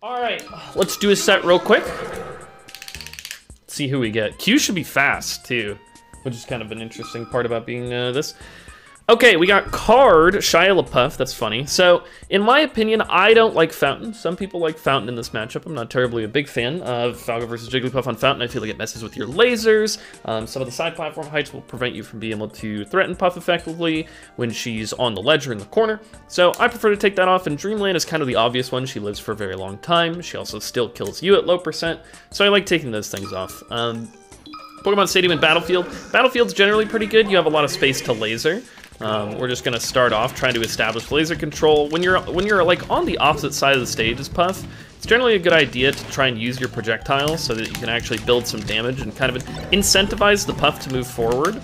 Alright, let's do a set real quick. Let's see who we get. Q should be fast, too, which is kind of an interesting part about being this. Okay, we got Card, Shia LaPuff, that's funny. So, in my opinion, I don't like Fountain. Some people like Fountain in this matchup. I'm not terribly a big fan of Falco versus Jigglypuff on Fountain. I feel like it messes with your lasers. Some of the side platform heights will prevent you from being able to threaten Puff effectively when she's on the ledge or in the corner. So, I prefer to take that off, and Dream Land is kind of the obvious one. She lives for a very long time. She also still kills you at low percent. So, I like taking those things off. Pokemon Stadium and Battlefield. Battlefield's generally pretty good. You have a lot of space to laser. We're just gonna start off trying to establish laser control. When you're like on the opposite side of the stage as Puff, it's generally a good idea to try and use your projectiles so that you can actually build some damage and kind of incentivize the Puff to move forward.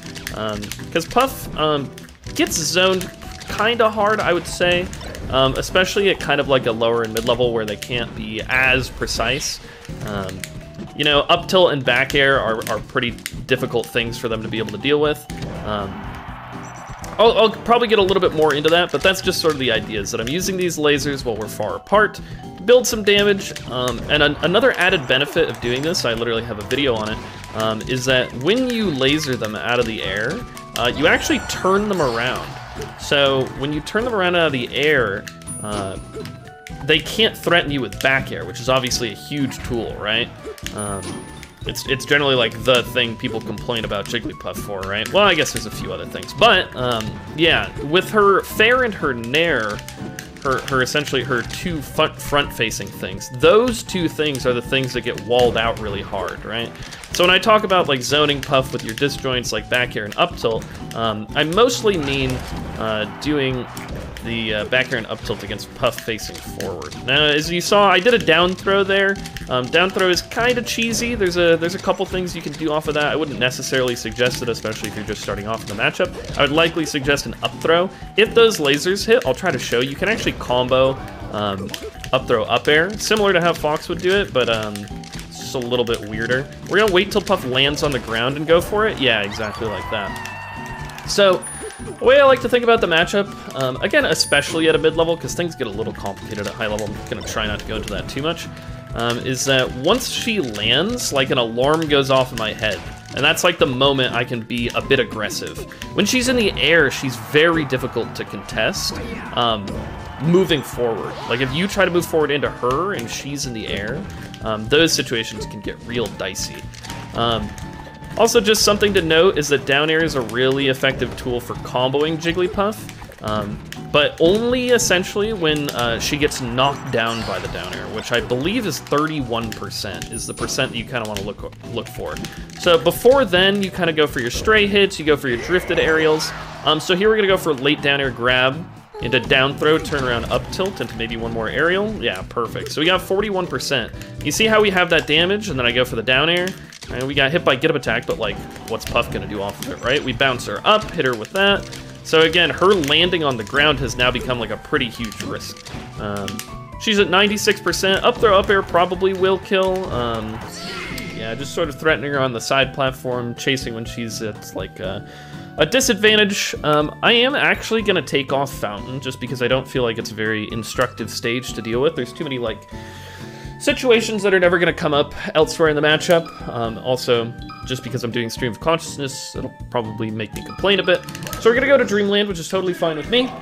Because Puff gets zoned kind of hard, I would say, especially at kind of like a lower and mid-level where they can't be as precise. You know, up tilt and back air are pretty difficult things for them to be able to deal with. I'll probably get a little bit more into that, but that's just sort of the idea, is that I'm using these lasers while we're far apart to build some damage, and another added benefit of doing this, I literally have a video on it, is that when you laser them out of the air, you actually turn them around. So when you turn them around out of the air, they can't threaten you with back air, which is obviously a huge tool, right? It's generally like the thing people complain about Jigglypuff for, right? Well, I guess there's a few other things, but yeah, with her fair and her nair, her essentially her two front-facing things. Those two things are the things that get walled out really hard, right? So when I talk about like zoning Puff with your disjoints like back air and up tilt, I mostly mean doing the back air and up tilt against Puff facing forward. Now, as you saw, I did a down throw there. Down throw is kind of cheesy. There's a couple things you can do off of that. I wouldn't necessarily suggest it, especially if you're just starting off in the matchup. I would likely suggest an up throw. If those lasers hit, I'll try to show you. You can actually combo up throw up air, similar to how Fox would do it, but it's just a little bit weirder. We're gonna wait till Puff lands on the ground and go for it. Yeah, exactly like that. So, the way I like to think about the matchup, again, especially at a mid-level, because things get a little complicated at high level, I'm going to try not to go into that too much, is that once she lands, like an alarm goes off in my head, and that's like the moment I can be a bit aggressive. When she's in the air, she's very difficult to contest moving forward. Like if you try to move forward into her and she's in the air, those situations can get real dicey. Also, just something to note is that down air is a really effective tool for comboing Jigglypuff, but only essentially when she gets knocked down by the down air, which I believe is 31%, is the percent that you kind of want to look for. So before then, you kind of go for your stray hits, you go for your drifted aerials. So here we're going to go for late down air grab into down throw, turn around up tilt, into maybe one more aerial. Yeah, perfect. So we got 41%. You see how we have that damage, and then I go for the down air. And we got hit by get up attack, but like, what's Puff gonna do off of it, right? We bounce her up, hit her with that. So again, her landing on the ground has now become like a pretty huge risk. She's at 96%. Up throw up air probably will kill. Yeah, just sort of threatening her on the side platform, chasing when she's at like a disadvantage. I am actually gonna take off Fountain just because I don't feel like it's a very instructive stage to deal with. There's too many like situations that are never going to come up elsewhere in the matchup. Also, just because I'm doing stream of consciousness, it'll probably make me complain a bit. So we're going to go to Dream Land, which is totally fine with me.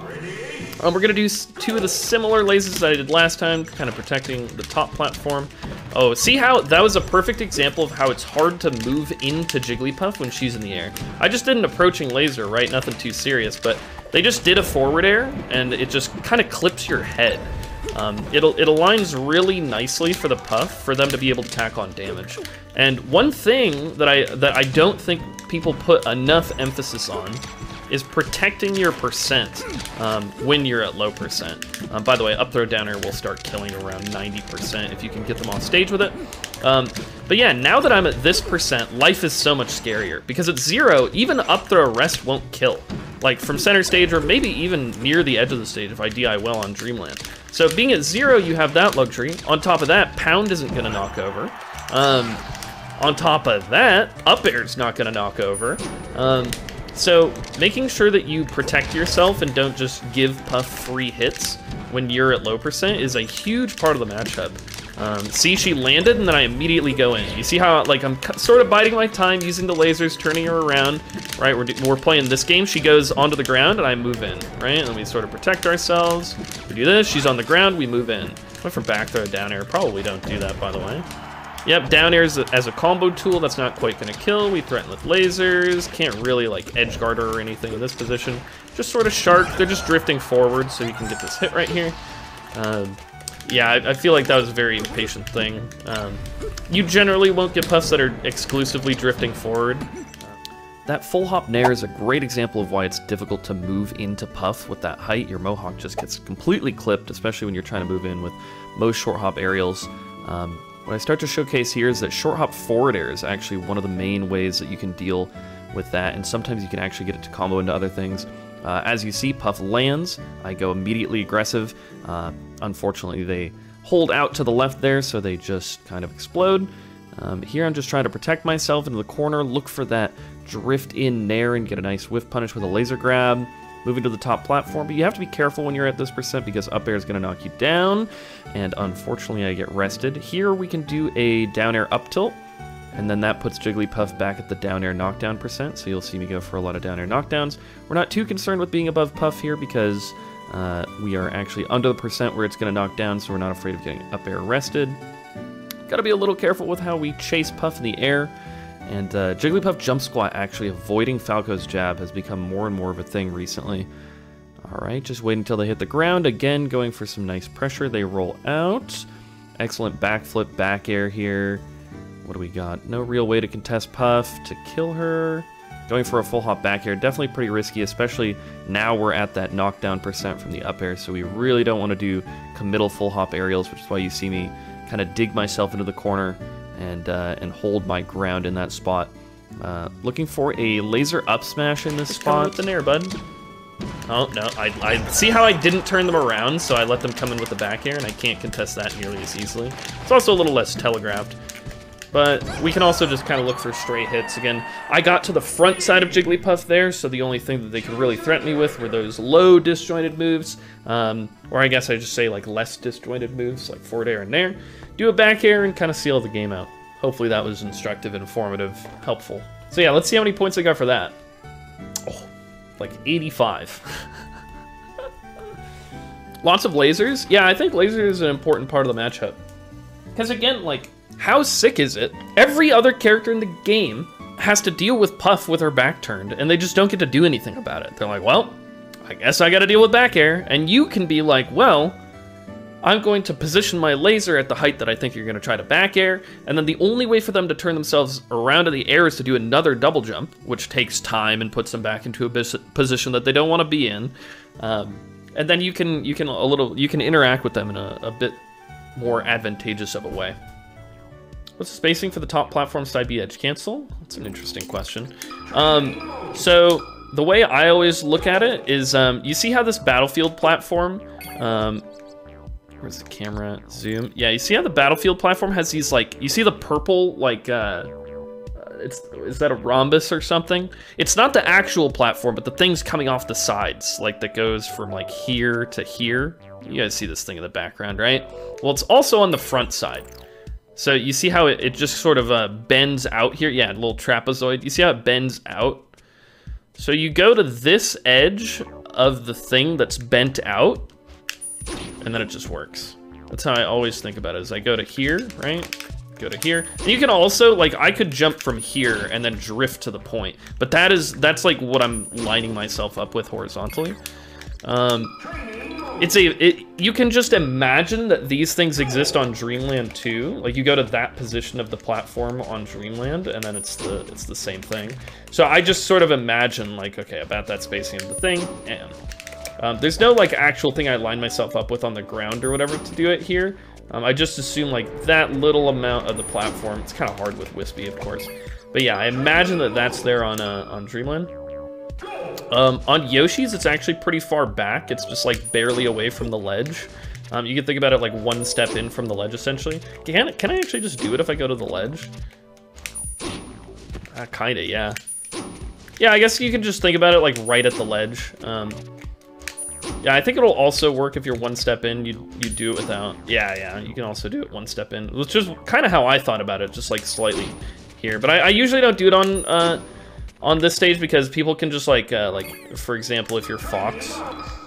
We're going to do two of the similar lasers that I did last time, kind of protecting the top platform. Oh, see how that was a perfect example of how it's hard to move into Jigglypuff when she's in the air. I just did an approaching laser, right? Nothing too serious, but they just did a forward air, and it just kind of clips your head. It aligns really nicely for the Puff for them to be able to tack on damage. And one thing that I don't think people put enough emphasis on is protecting your percent when you're at low percent. By the way, up throw down air will start killing around 90% if you can get them off stage with it. But yeah, now that I'm at this percent, life is so much scarier because at zero, even up throw rest won't kill. Like from center stage or maybe even near the edge of the stage if I DI well on Dreamland. So being at zero, you have that luxury. On top of that, Pound isn't gonna knock over. On top of that, up air's not gonna knock over. So making sure that you protect yourself and don't just give Puff free hits when you're at low percent is a huge part of the matchup. See, she landed, and then I immediately go in. You see how, like, I'm sort of biding my time, using the lasers, turning her around, right? We're playing this game. She goes onto the ground, and I move in, right? And we sort of protect ourselves. We do this. She's on the ground. We move in. Went from back throw to down air. Probably don't do that, by the way. Yep, down air as a combo tool. That's not quite going to kill. We threaten with lasers. Can't really, like, edge guard her or anything in this position. Just sort of shark. They're just drifting forward, so you can get this hit right here. Yeah, I feel like that was a very impatient thing. You generally won't get puffs that are exclusively drifting forward. That full hop nair is a great example of why it's difficult to move into puff with that height. Your mohawk just gets completely clipped, especially when you're trying to move in with most short hop aerials. What I start to showcase here is that short hop forward air is actually one of the main ways that you can deal with that, and sometimes you can actually get it to combo into other things. As you see, Puff lands. I go immediately aggressive. Unfortunately, they hold out to the left there, so they just kind of explode. Here I'm just trying to protect myself into the corner, look for that drift in nair and get a nice whiff punish with a laser grab. Moving to the top platform, but you have to be careful when you're at this percent because up air is going to knock you down, and unfortunately I get rested. Here we can do a down air up tilt, and then that puts Jigglypuff back at the down air knockdown percent, so you'll see me go for a lot of down air knockdowns. We're not too concerned with being above Puff here because we are actually under the percent where it's going to knock down, so we're not afraid of getting up air rested. Got to be a little careful with how we chase Puff in the air. And Jigglypuff jump squat, actually avoiding Falco's jab, has become more and more of a thing recently. Alright, just wait until they hit the ground. Again, going for some nice pressure. They roll out. Excellent backflip, back air here. What do we got? No real way to contest Puff to kill her. Going for a full hop back air. Definitely pretty risky, especially now we're at that knockdown percent from the up air, so we really don't want to do committal full hop aerials, which is why you see me kind of dig myself into the corner and hold my ground in that spot. Looking for a laser up smash in this just spot. With the nair, bud. Oh, no, I see how I didn't turn them around, so I let them come in with the back air, and I can't contest that nearly as easily. It's also a little less telegraphed. But we can also just kind of look for straight hits. Again, I got to the front side of Jigglypuff there, so the only thing that they could really threaten me with were those low disjointed moves, or I guess I just say like less disjointed moves, like forward air and nair. Do a back air and kind of seal the game out. Hopefully that was instructive, informative, helpful. So yeah, let's see how many points I got for that. Oh, like 85. Lots of lasers? Yeah, I think lasers is an important part of the matchup. Because again, like, how sick is it? Every other character in the game has to deal with Puff with her back turned, and they just don't get to do anything about it. They're like, well, I guess I gotta deal with back air. And you can be like, well, I'm going to position my laser at the height that I think you're gonna try to back air, and then the only way for them to turn themselves around in the air is to do another double jump, which takes time and puts them back into a position that they don't want to be in. And then you can interact with them in a bit more advantageous of a way. What's the spacing for the top platform side B edge cancel? That's an interesting question. So the way I always look at it is, you see how this Battlefield platform, where's the camera zoom? Yeah, you see how the Battlefield platform has these, like, you see the purple, like, is that a rhombus or something? It's not the actual platform, but the things coming off the sides, like that goes from like here to here. You guys see this thing in the background, right? Well, it's also on the front side. So you see how it just sort of bends out here? Yeah, a little trapezoid. You see how it bends out? So you go to this edge of the thing that's bent out, and then it just works. That's how I always think about it, is I go to here, right? Go to here. And you can also, like, I could jump from here and then drift to the point. But that's like what I'm lining myself up with horizontally. You can just imagine that these things exist on Dream Land too. Like, you go to that position of the platform on Dream Land, and then it's the same thing. So I just sort of imagine, like, okay, about that spacing of the thing, and there's no, like, actual thing I line myself up with on the ground or whatever to do it here. I just assume, like, that little amount of the platform. It's kind of hard with Wispy, of course. But yeah, I imagine that that's there on Dream Land. On Yoshi's, it's actually pretty far back. It's just, like, barely away from the ledge. You can think about it like one step in from the ledge, essentially. Can I actually just do it if I go to the ledge? Kinda, yeah. Yeah, I guess you can just think about it, like, right at the ledge. Yeah, I think it'll also work if you're one step in, you do it without. Yeah, you can also do it one step in, which is kind of how I thought about it, just like slightly here. But I usually don't do it on this stage because people can just like for example, if you're Fox,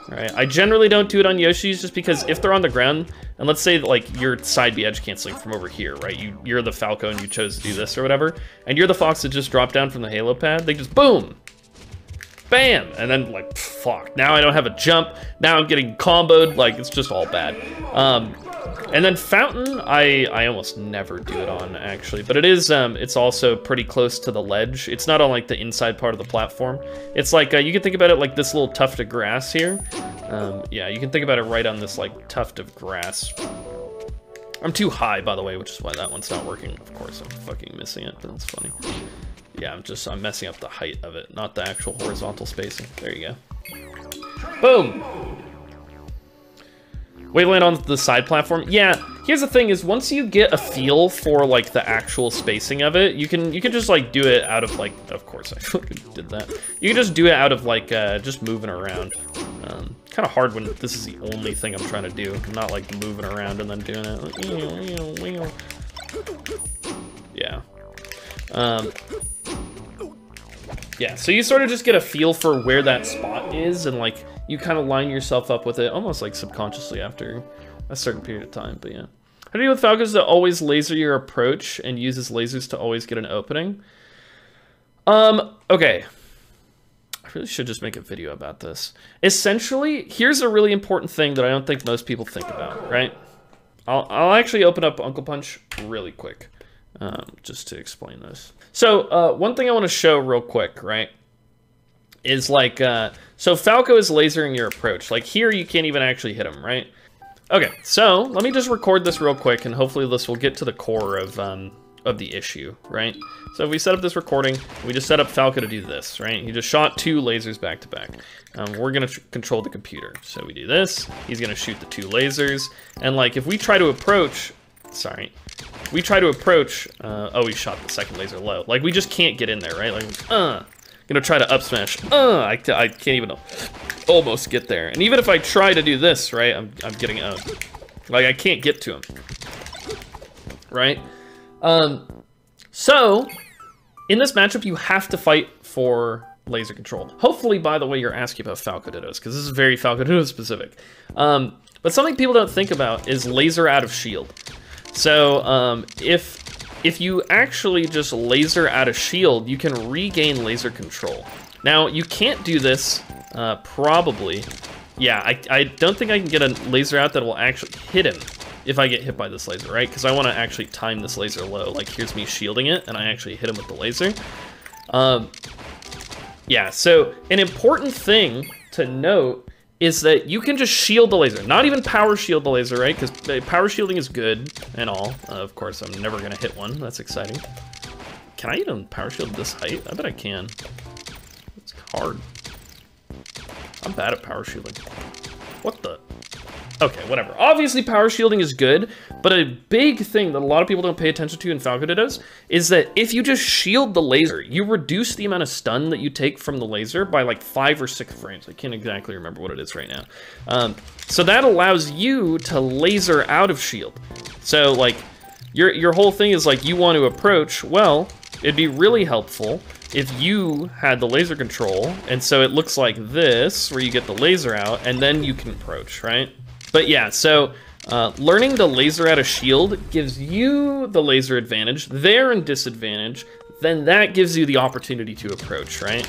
right? I generally don't do it on Yoshi's just because if they're on the ground, and let's say that, like, you're side B edge canceling from over here, right? You're the Falco and you chose to do this or whatever, and you're the Fox that just dropped down from the Halo pad. They just boom. Bam! And then, like, fuck. Now I don't have a jump. Now I'm getting comboed. Like, it's just all bad. And then Fountain, I almost never do it on, actually. But it is, it's also pretty close to the ledge. It's not on, like, the inside part of the platform. It's like, you can think about it like this little tuft of grass here. Yeah, you can think about it right on this, like, tuft of grass. I'm too high, by the way, which is why that one's not working. Of course, I'm fucking missing it, but that's funny. Yeah, I'm messing up the height of it, not the actual horizontal spacing. There you go. Boom! We land on the side platform. Yeah, here's the thing is once you get a feel for like the actual spacing of it, you can just like do it out of like, of course I fucking did that. You can just do it out of like just moving around. Kind of hard when this is the only thing I'm trying to do. I'm not like moving around and then doing it. Like, yeah. Yeah, so you sort of just get a feel for where that spot is, and like you kind of line yourself up with it, almost like subconsciously after a certain period of time. But yeah, how do you deal with Falcos that always laser your approach and uses lasers to always get an opening? Okay, I really should just make a video about this. Essentially, here's a really important thing that I don't think most people think about. Right? I'll actually open up Uncle Punch really quick. Just to explain this. So, one thing I want to show real quick, right, is like, so Falco is lasering your approach. Like here, you can't even actually hit him, right? Okay, so let me just record this real quick, and hopefully this will get to the core of the issue, right? So if we set up this recording, we just set up Falco to do this, right? He just shot two lasers back to back. We're gonna control the computer. So we do this, he's gonna shoot the two lasers, and like if we try to approach, sorry. We try to approach, oh, we shot the second laser low. Like, we just can't get in there, right? Like, gonna try to up smash, I can't even almost get there. And even if I try to do this, right, I'm getting owned. Like, I can't get to him, right? So, in this matchup, you have to fight for laser control. Hopefully, by the way, you're asking about Falco Dittos, because this is very Falco Ditto specific. But something people don't think about is laser out of shield. So, if you actually just laser out of shield, you can regain laser control. Now, you can't do this, probably. Yeah, I don't think I can get a laser out that will actually hit him if I get hit by this laser, right? Because I want to actually time this laser low. Like, here's me shielding it, and I actually hit him with the laser. Yeah, so an important thing to note is that you can just shield the laser, not even power shield the laser, right? Because power shielding is good and all. Of course, I'm never gonna hit one. That's exciting. Can I even power shield this height? I bet I can. It's hard. I'm bad at power shielding. What the? Okay, whatever. Obviously, power shielding is good, but a big thing that a lot of people don't pay attention to in Falco Dittos is that if you just shield the laser, you reduce the amount of stun that you take from the laser by like 5 or 6 frames. I can't exactly remember what it is right now. So that allows you to laser out of shield. So like your whole thing is like you want to approach, well, it'd be really helpful if you had the laser control. And so it looks like this, where you get the laser out and then you can approach, right? But yeah, so learning to laser out a shield gives you the laser advantage. They're in disadvantage. Then that gives you the opportunity to approach, right?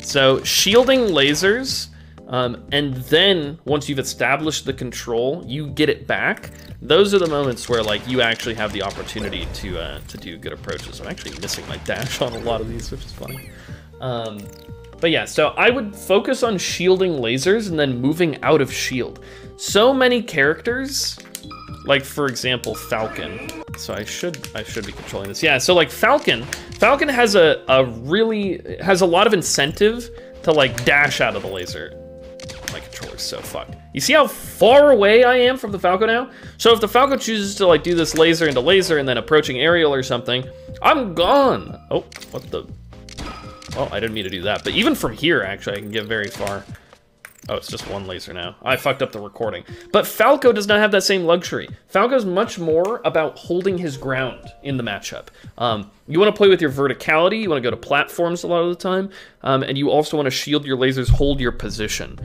So shielding lasers, and then once you've established the control, you get it back. Those are the moments where like you actually have the opportunity to do good approaches. I'm actually missing my dash on a lot of these, which is funny. But yeah, so I would focus on shielding lasers and then moving out of shield. So many characters, like for example, Falcon. So I should be controlling this. Yeah, so like Falcon has has a lot of incentive to like dash out of the laser. My controller's so fucked. You see how far away I am from the Falco now? So if the Falco chooses to like do this laser into laser and then approaching aerial or something, I'm gone. Oh, what the? Oh, I didn't mean to do that. But even from here, actually, I can get very far. Oh, it's just one laser now. I fucked up the recording. But Falco does not have that same luxury. Falco's much more about holding his ground in the matchup. You want to play with your verticality, you want to go to platforms a lot of the time, and you also want to shield your lasers, hold your position.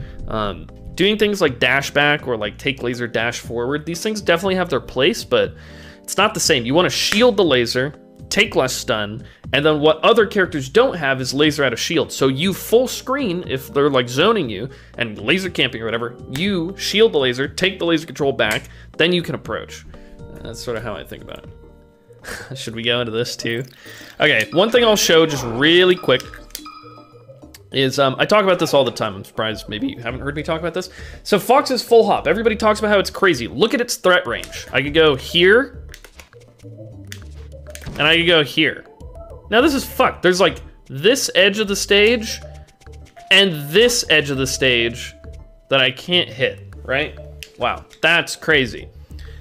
Doing things like dash back or like take laser dash forward, these things definitely have their place, but it's not the same. You want to shield the laser, take less stun, and then what other characters don't have is laser out of shield. So you full screen, if they're like zoning you and laser camping or whatever, you shield the laser, take the laser control back, then you can approach. That's sort of how I think about it. Should we go into this too? Okay, one thing I'll show just really quick is I talk about this all the time. I'm surprised maybe you haven't heard me talk about this. So Fox's full hop. Everybody talks about how it's crazy. Look at its threat range. I could go here, and I could go here. Now this is fucked. There's like this edge of the stage and this edge of the stage that I can't hit, right? Wow, that's crazy.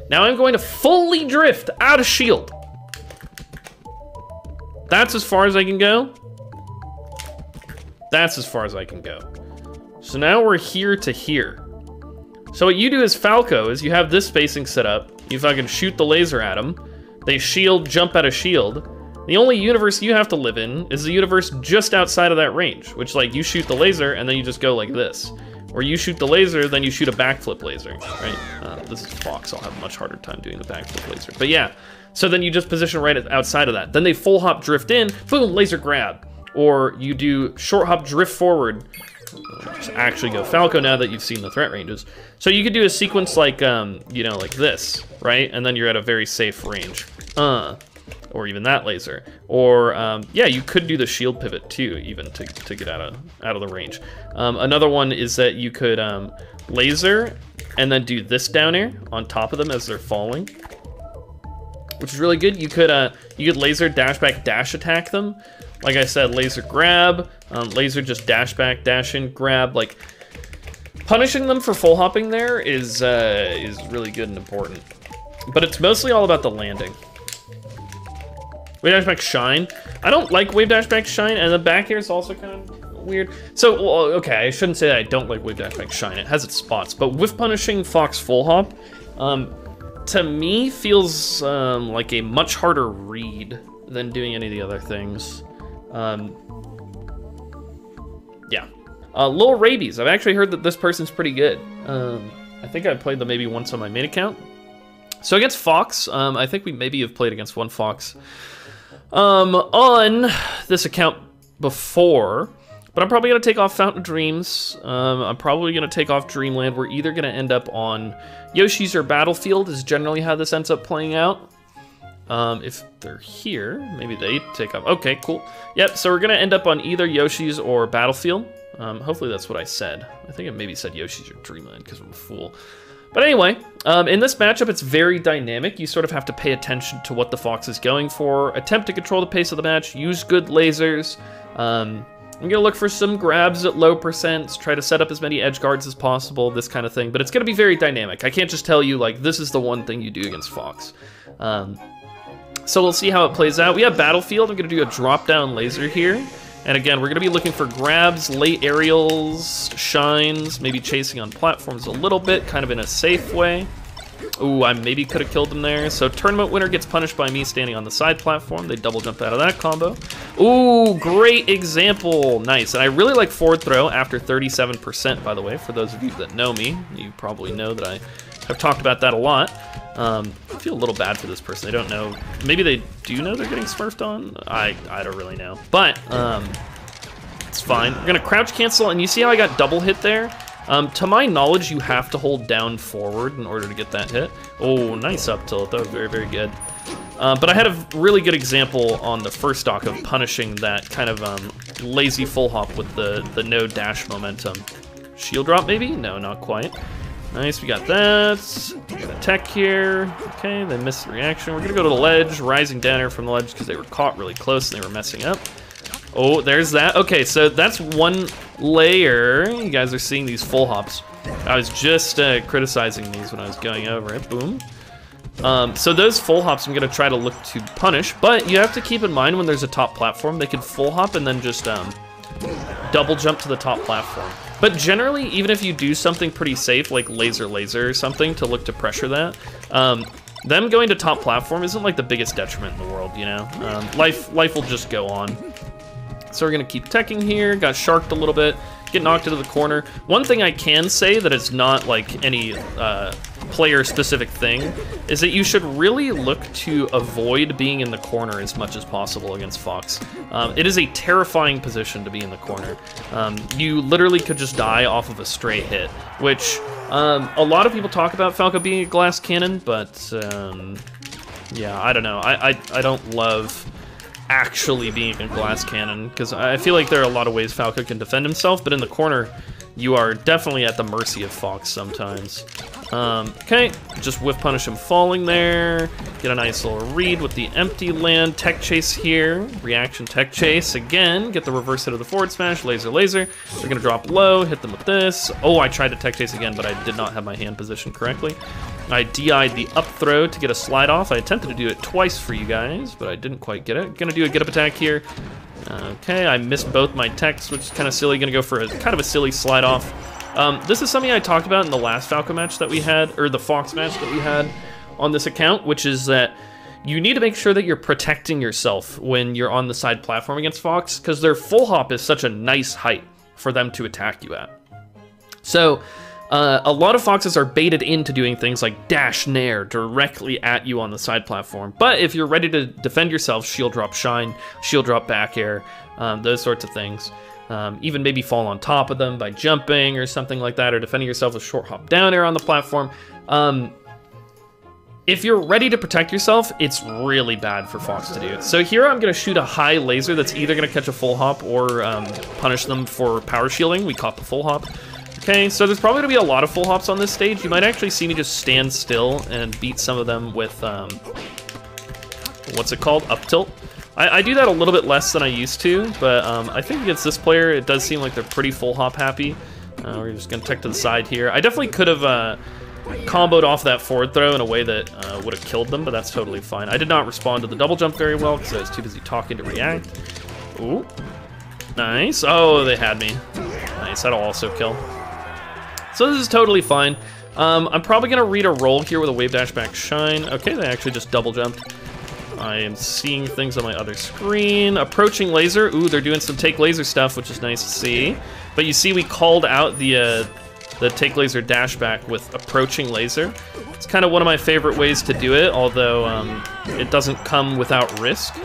Now I'm going to fully drift out of shield. That's as far as I can go. That's as far as I can go. So now we're here to here. So what you do as Falco is you have this spacing set up. You fucking shoot the laser at them. They shield, jump out of shield. The only universe you have to live in is the universe just outside of that range, which like you shoot the laser and then you just go like this. Or you shoot the laser, then you shoot a backflip laser, right? This is Fox, I'll have a much harder time doing the backflip laser. But yeah, so then you just position right outside of that. Then they full hop drift in, boom, laser grab. Or you do short hop drift forward. Just actually go Falco now that you've seen the threat ranges. So you could do a sequence like, you know, like this, right? And then you're at a very safe range. Or even that laser. Or, yeah, you could do the shield pivot too, even to get out of the range. Another one is that you could laser and then do this down air on top of them as they're falling, which is really good. You could laser, dash back, dash attack them. Like I said, laser grab, laser just dash back, dash in, grab. Like punishing them for full hopping there is really good and important. But it's mostly all about the landing. Wave dash back shine. I don't like wave dash back shine, and the back here is also kind of weird. So well, okay, I shouldn't say that I don't like wave dash back shine. It has its spots, but with punishing Fox full hop, to me feels like a much harder read than doing any of the other things. Yeah. Lil Rabies, I've actually heard that this person's pretty good. I think I played them maybe once on my main account. So against Fox, I think we maybe have played against one Fox on this account before, but I'm probably gonna take off Fountain of Dreams. I'm probably gonna take off Dream Land. We're either gonna end up on Yoshi's or Battlefield is generally how this ends up playing out. If they're here, maybe they take off. Okay, cool. Yep, so we're gonna end up on either Yoshi's or Battlefield. Hopefully that's what I said. I think I maybe said Yoshi's or Dreamland because I'm a fool. But anyway, in this matchup, it's very dynamic. You sort of have to pay attention to what the Fox is going for, attempt to control the pace of the match, use good lasers. I'm gonna look for some grabs at low percents, try to set up as many edge guards as possible, this kind of thing. But it's gonna be very dynamic. I can't just tell you, like, this is the one thing you do against Fox. So we'll see how it plays out. We have Battlefield. I'm gonna do a drop-down laser here. And again, we're gonna be looking for grabs, late aerials, shines, maybe chasing on platforms a little bit, kind of in a safe way. Ooh, I maybe could have killed them there. So tournament winner gets punished by me standing on the side platform. They double jump out of that combo. Ooh, great example, nice. And I really like forward throw after 37%, by the way, for those of you that know me. You probably know that I have talked about that a lot. I feel a little bad for this person. They don't know. Maybe they do know they're getting smurfed on. I don't really know. But it's fine. We're gonna crouch cancel, and you see how I got double hit there? To my knowledge, you have to hold down forward in order to get that hit. Oh, nice up tilt. That was very, very good. But I had a really good example on the first stock of punishing that kind of lazy full hop with the no dash momentum. Shield drop, maybe? No, not quite. Nice, we got that. We got a tech here. Okay, they missed the reaction. We're gonna go to the ledge, rising down air from the ledge because they were caught really close and they were messing up. Oh, there's that. Okay, so that's one layer. You guys are seeing these full hops. I was just criticizing these when I was going over it. Boom. So those full hops I'm gonna try to look to punish, but you have to keep in mind when there's a top platform, they can full hop and then just double jump to the top platform. But generally, even if you do something pretty safe, like laser or something, to look to pressure that, them going to top platform isn't like the biggest detriment in the world, you know? Life will just go on. So we're gonna keep teching here, got sharked a little bit, get knocked into the corner. One thing I can say that is not like any player-specific thing is that you should really look to avoid being in the corner as much as possible against Fox. It is a terrifying position to be in the corner. You literally could just die off of a stray hit, which a lot of people talk about Falco being a glass cannon, but yeah, I don't know. I don't love actually being a glass cannon, because I feel like there are a lot of ways Falco can defend himself, but in the corner, you are definitely at the mercy of Fox sometimes. Okay, just whiff punish him falling there, get a nice little read with the empty land, tech chase here, reaction tech chase again, get the reverse hit of the forward smash, laser, they're gonna drop low, hit them with this. Oh, I tried to tech chase again, but I did not have my hand positioned correctly. I DI'd the up throw to get a slide off. I attempted to do it twice for you guys, but I didn't quite get it. Gonna do a get up attack here. Okay, I missed both my techs, which is kind of silly. Gonna go for a kind of a silly slide off. This is something I talked about in the last Falco match that we had, or the Fox match that we had on this account, which is that you need to make sure that you're protecting yourself when you're on the side platform against Fox, because their full hop is such a nice height for them to attack you at. So, a lot of Foxes are baited into doing things like dash nair directly at you on the side platform. But if you're ready to defend yourself, shield drop shine, shield drop back air, those sorts of things. Even maybe fall on top of them by jumping or something like that, or defending yourself with short hop down air on the platform. If you're ready to protect yourself, it's really bad for Fox to do it. So here I'm gonna shoot a high laser that's either gonna catch a full hop or punish them for power shielding. We caught the full hop. Okay, so there's probably gonna be a lot of full hops on this stage. You might actually see me just stand still and beat some of them with, what's it called? Up tilt. I do that a little bit less than I used to, but I think against this player, it does seem like they're pretty full hop happy. We're just gonna tech to the side here. I definitely could have comboed off that forward throw in a way that would have killed them, but that's totally fine. I did not respond to the double jump very well because I was too busy talking to react. Ooh, nice. Oh, they had me. Nice, that'll also kill. So this is totally fine. I'm probably gonna read a roll here with a wave dash back shine. Okay, they actually just double jumped. I am seeing things on my other screen. Approaching laser. Ooh, they're doing some take laser stuff, which is nice to see. But you see we called out the take laser dash back with approaching laser. It's kind of one of my favorite ways to do it, although it doesn't come without risk.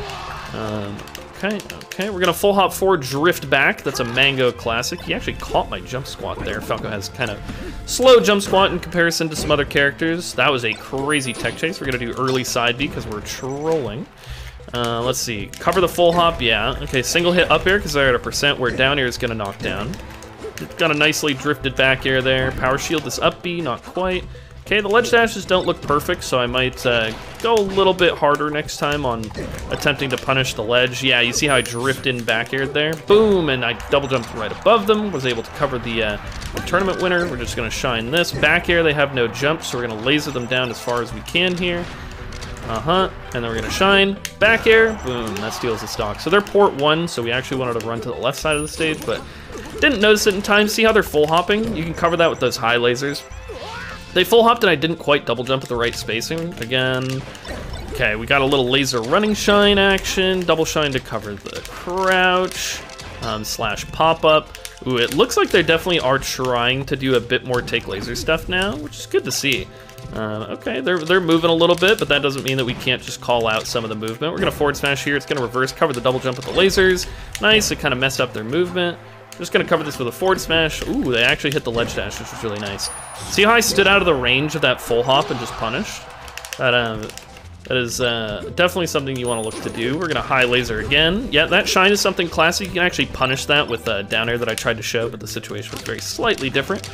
Okay, we're gonna full hop forward, drift back. That's a Mango classic. He actually caught my jump squat there. Falco has kind of slow jump squat in comparison to some other characters. That was a crazy tech chase. We're gonna do early side B because we're trolling. Let's see, cover the full hop, yeah. Okay, single hit up air because they're at 1% where down air is gonna knock down. Got a nicely drifted back air there. Power shield this up B, not quite. Okay, the ledge dashes don't look perfect, so I might go a little bit harder next time on attempting to punish the ledge. Yeah, you see how I drift in back air there? Boom, and I double jumped right above them, was able to cover the tournament winner. We're just gonna shine this. Back air, they have no jump, so we're gonna laser them down as far as we can here. And then we're gonna shine. Back air, boom, that steals the stock. So they're port one, so we actually wanted to run to the left side of the stage, but didn't notice it in time. See how they're full hopping? You can cover that with those high lasers. They full hopped and I didn't quite double jump at the right spacing again. Okay, we got a little laser running shine action. Double shine to cover the crouch, slash pop up. Ooh, it looks like they definitely are trying to do a bit more take laser stuff now, which is good to see. Okay, they're moving a little bit, but that doesn't mean that we can't just call out some of the movement. We're gonna forward smash here. It's gonna reverse, cover the double jump with the lasers. Nice, it kind of messed up their movement. Just gonna cover this with a forward smash. Ooh, they actually hit the ledge dash, which was really nice. See how I stood out of the range of that full hop and just punished? That is definitely something you want to look to do. We're gonna high laser again. Yeah, that shine is something classic. You can actually punish that with a down air that I tried to show, but the situation was very slightly different.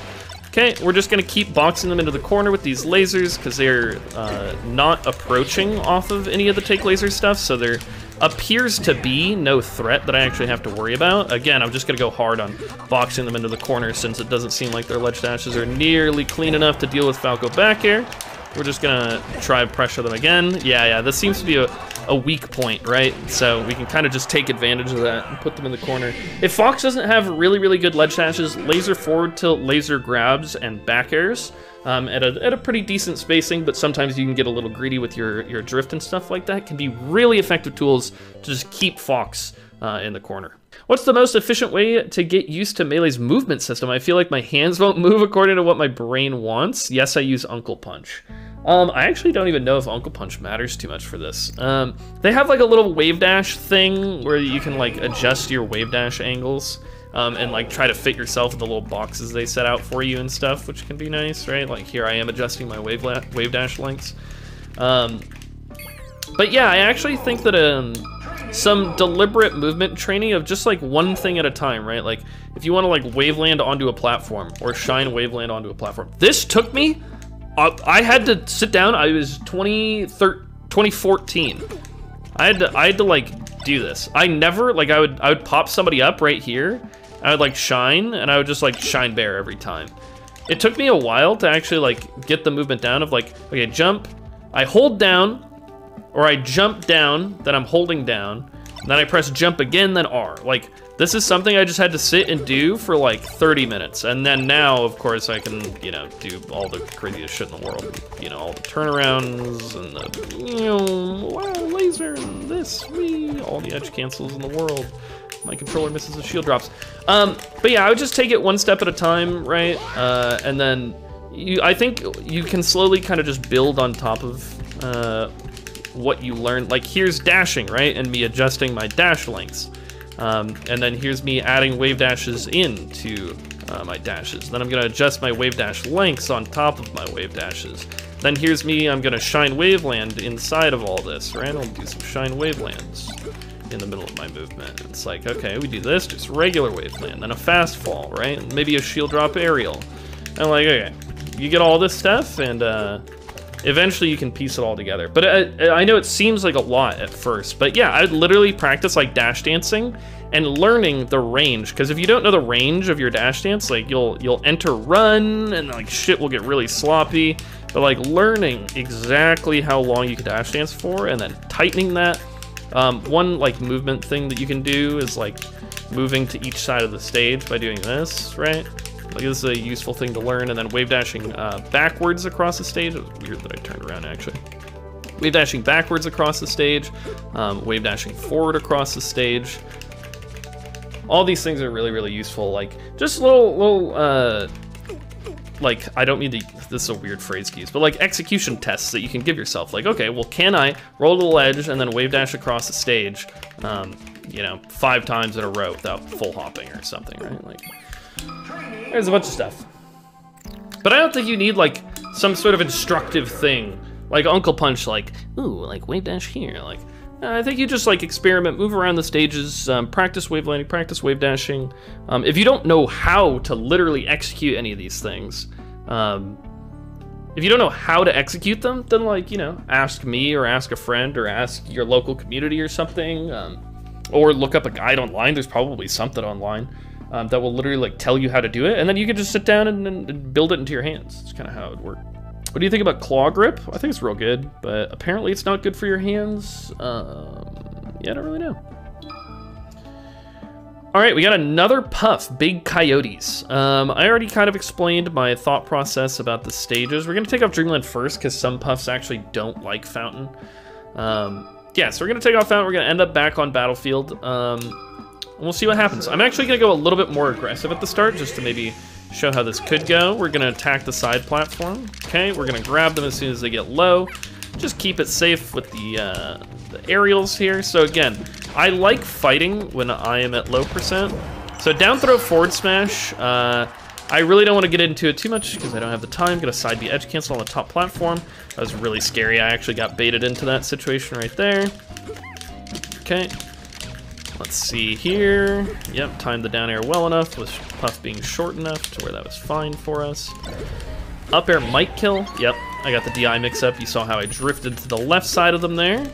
Okay, we're just gonna keep boxing them into the corner with these lasers because they're not approaching off of any of the take laser stuff, so they're appears to be no threat that I actually have to worry about. Again, I'm just gonna go hard on boxing them into the corner since it doesn't seem like their ledge dashes are nearly clean enough to deal with Falco back air. We're just gonna try and pressure them again. Yeah, this seems to be a weak point, right? So we can kind of just take advantage of that and put them in the corner. If Fox doesn't have really, really good ledge dashes, laser forward tilt, laser grabs, and back airs at a pretty decent spacing, but sometimes you can get a little greedy with your drift and stuff like that, can be really effective tools to just keep Fox in the corner. What's the most efficient way to get used to Melee's movement system? I feel like my hands won't move according to what my brain wants. Yes, I use Uncle Punch. I actually don't even know if Uncle Punch matters too much for this. They have like a little wave dash thing where you can like adjust your wave dash angles and like try to fit yourself in the little boxes they set out for you and stuff, which can be nice, right? Like here I am adjusting my wave dash lengths. But yeah, I actually think that some deliberate movement training of just like one thing at a time, right? Like if you want to like waveland onto a platform or shine waveland onto a platform. This took me, I had to sit down. I was 2014. I had to like do this. I never like, I would pop somebody up right here. I would like shine and I would just like shine bear every time. It took me a while to actually like get the movement down of like, okay, jump, I hold down, or I jump down, then I'm holding down, and then I press jump again, then R. Like, this is something I just had to sit and do for like 30 minutes. And then now, of course, I can, you know, do all the craziest shit in the world. You know, all the turnarounds and the, you know, wow, laser and this, wee, all the edge cancels in the world. My controller misses the shield drops. But yeah, I would just take it one step at a time, right? And then I think you can slowly kind of just build on top of what you learn. Like here's dashing, right? And me adjusting my dash lengths. And then here's me adding wave dashes into my dashes. Then I'm gonna adjust my wave dash lengths on top of my wave dashes. Then here's me, I'm gonna shine waveland inside of all this, right? I'll do some shine wavelands in the middle of my movement. It's like, okay, we do this, just regular waveland, then a fast fall, right? And maybe a shield drop aerial. And I'm like, okay, you get all this stuff and eventually you can piece it all together. But I know it seems like a lot at first, but yeah, I would literally practice like dash dancing and learning the range, because if you don't know the range of your dash dance, like you'll enter run and like shit will get really sloppy. But like learning exactly how long you can dash dance for and then tightening that. One like movement thing that you can do is like moving to each side of the stage by doing this, right? Like this is a useful thing to learn. And then wave dashing backwards across the stage. It was weird that I turned around actually. Wave dashing backwards across the stage, wave dashing forward across the stage. All these things are really, really useful. Like just little like, I don't mean to, this is a weird phrase to use, but like execution tests that you can give yourself. Like, okay, well, can I roll to the ledge and then wave dash across the stage, you know, 5 times in a row without full hopping or something, right? Like, there's a bunch of stuff. But I don't think you need like some sort of instructive thing. Like Uncle Punch, like, ooh, like wave dash here. Like, I think you just like experiment, move around the stages, practice wave landing, practice wave dashing. If you don't know how to literally execute any of these things, if you don't know how to execute them, then like, you know, ask me or ask a friend or ask your local community or something, or look up a guide online. There's probably something online. That will literally like tell you how to do it, and then you can just sit down and build it into your hands. It's kind of how it would work. What do you think about claw grip? I think it's real good, but apparently it's not good for your hands. Yeah, I don't really know. All right, we got another puff, Big Coyotes. I already kind of explained my thought process about the stages. We're gonna take off Dreamland first because some puffs actually don't like Fountain. Yeah, so we're gonna take off Fountain. We're gonna end up back on Battlefield. We'll see what happens. I'm actually gonna go a little bit more aggressive at the start just to maybe show how this could go. We're gonna attack the side platform. Okay, we're gonna grab them as soon as they get low. Just keep it safe with the aerials here. So again, I like fighting when I am at low percent. So down throw forward smash. I really don't want to get into it too much because I don't have the time. Gonna side B edge cancel on the top platform. That was really scary. I actually got baited into that situation right there. Okay. Let's see here. Yep, timed the down air well enough with Puff being short enough to where that was fine for us. Up air might kill. Yep, I got the DI mix up. You saw how I drifted to the left side of them there.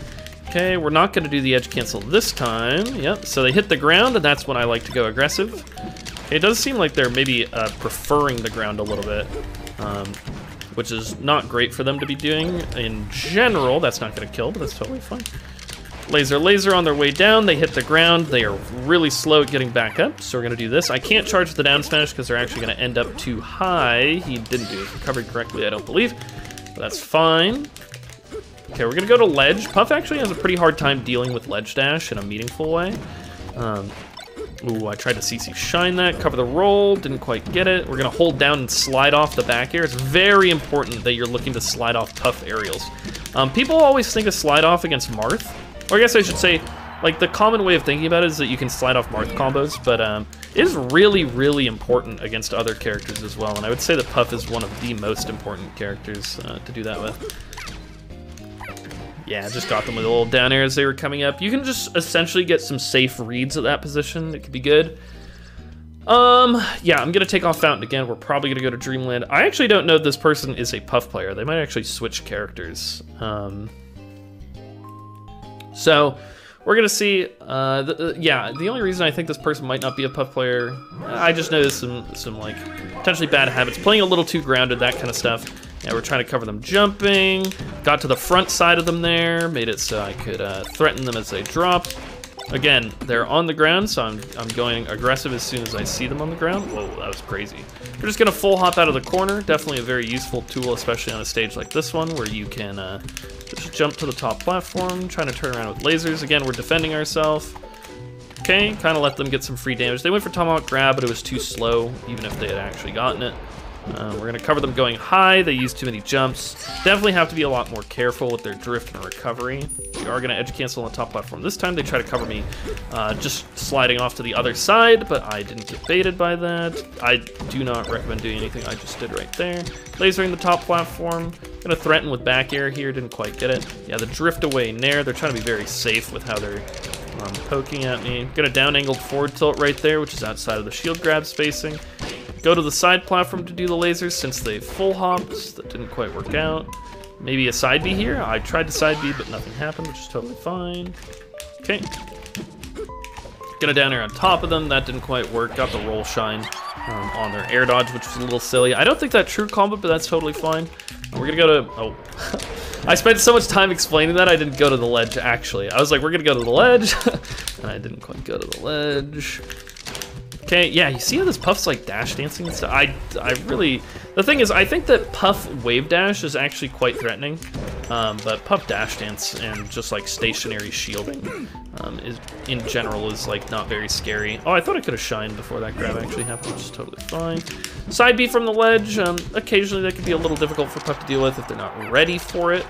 Okay, we're not gonna do the edge cancel this time. Yep, so they hit the ground and that's when I like to go aggressive. It does seem like they're maybe preferring the ground a little bit. which is not great for them to be doing in general. That's not going to kill, but that's totally fine. Laser, laser on their way down. They hit the ground. They are really slow at getting back up, so we're going to do this. I can't charge with the down smash because they're actually going to end up too high. He didn't do his recovery correctly, I don't believe, but that's fine. Okay, we're going to go to ledge. Puff actually has a pretty hard time dealing with ledge dash in a meaningful way. Ooh, I tried to CC shine that, cover the roll, didn't quite get it. We're gonna hold down and slide off the back air. It's very important that you're looking to slide off Puff aerials. People always think of slide off against Marth, or I guess I should say, like, the common way of thinking about it is that you can slide off Marth combos, but it is really, really important against other characters as well, and I would say that Puff is one of the most important characters to do that with. Yeah, just got them with the little down airs they were coming up. You can just essentially get some safe reads at that position. It could be good. Yeah, I'm going to take off Fountain again. We're probably going to go to Dream Land. I actually don't know if this person is a Puff player. They might actually switch characters. So, we're going to see. Yeah, the only reason I think this person might not be a Puff player, I just noticed some like, potentially bad habits. Playing a little too grounded, that kind of stuff. Yeah, we're trying to cover them jumping. Got to the front side of them there. Made it so I could threaten them as they drop. Again, they're on the ground, so I'm going aggressive as soon as I see them on the ground. Whoa, that was crazy. We're just gonna full hop out of the corner. Definitely a very useful tool, especially on a stage like this one, where you can just jump to the top platform, trying to turn around with lasers. Again, we're defending ourselves. Okay, kind of let them get some free damage. They went for Tomahawk Grab, but it was too slow, even if they had actually gotten it. We're going to cover them going high. They use too many jumps. Definitely have to be a lot more careful with their drift and recovery. We are going to edge cancel on the top platform. This time they try to cover me just sliding off to the other side, but I didn't get baited by that. I do not recommend doing anything I just did right there. Lasering the top platform. Going to threaten with back air here. Didn't quite get it. Yeah, the drift away nair. They're trying to be very safe with how they're poking at me. Got a down angled forward tilt right there, which is outside of the shield grab spacing. Go to the side platform to do the lasers since they full hopped. That didn't quite work out. Maybe a side B here? I tried to side B, but nothing happened, which is totally fine. Okay. Get it down air on top of them. That didn't quite work. Got the roll shine on their air dodge, which was a little silly. I don't think that true combo, but that's totally fine. We're gonna go to... Oh. I spent so much time explaining that I didn't go to the ledge, actually. I was like, we're gonna go to the ledge. And I didn't quite go to the ledge. Okay, yeah, you see how this Puff's like dash dancing and stuff? I really, the thing is, I think that Puff wave dash is actually quite threatening, but Puff dash dance and just like stationary shielding is, in general, is like not very scary. Oh, I thought I could have shined before that grab actually happened, which is totally fine. Side B from the ledge, occasionally that could be a little difficult for Puff to deal with if they're not ready for it.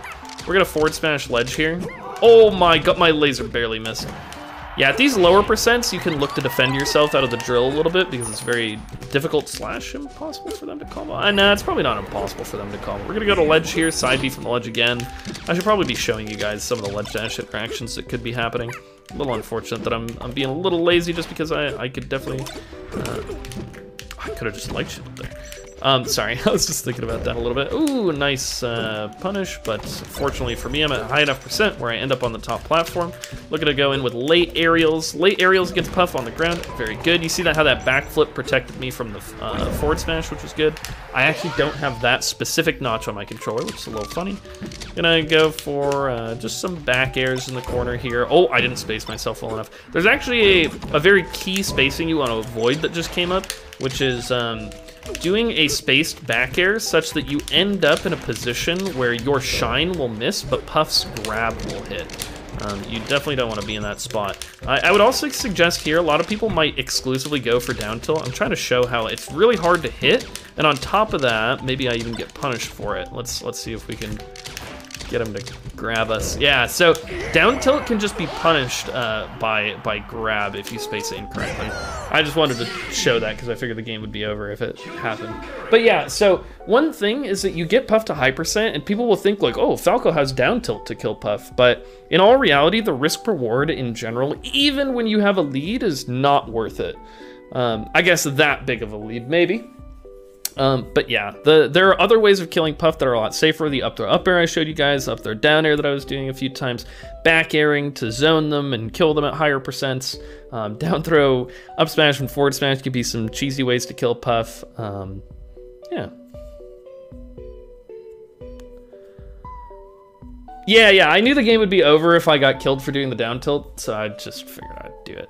We're gonna forward smash ledge here. Oh my god, my laser barely missed. Yeah, at these lower percents, you can look to defend yourself out of the drill a little bit because it's very difficult slash impossible for them to combo. Nah, it's probably not impossible for them to combo. We're going to go to ledge here, side B from the ledge again. I should probably be showing you guys some of the ledge dash interactions that could be happening. A little unfortunate that I'm being a little lazy just because I could definitely... I could have just ledge shit there. Sorry, I was just thinking about that a little bit. Ooh, nice punish, but fortunately for me, I'm at a high enough percent where I end up on the top platform. Looking to go in with late aerials. Late aerials against Puff on the ground. Very good. You see that how that backflip protected me from the forward smash, which was good. I actually don't have that specific notch on my controller, which is a little funny. Gonna go for just some back airs in the corner here. Oh, I didn't space myself well enough. There's actually a very key spacing you want to avoid that just came up, which is... doing a spaced back air such that you end up in a position where your shine will miss, but Puff's grab will hit. You definitely don't want to be in that spot. I would also suggest here, a lot of people might exclusively go for down tilt. I'm trying to show how it's really hard to hit, and on top of that, maybe I even get punished for it. Let's see if we can get him to grab us. Yeah, so down tilt can just be punished by grab if you space it incorrectly. I just wanted to show that because I figured the game would be over if it happened. But yeah, so one thing is that you get Puff to high percent and people will think like, oh, Falco has down tilt to kill Puff. But in all reality, the risk reward in general, even when you have a lead, is not worth it. I guess that big of a lead, maybe. But yeah, there are other ways of killing Puff that are a lot safer. The up throw up air I showed you guys, up throw down air that I was doing a few times, back airing to zone them and kill them at higher percents, down throw, up smash, and forward smash could be some cheesy ways to kill Puff. Yeah. Yeah, I knew the game would be over if I got killed for doing the down tilt, so I just figured I'd do it.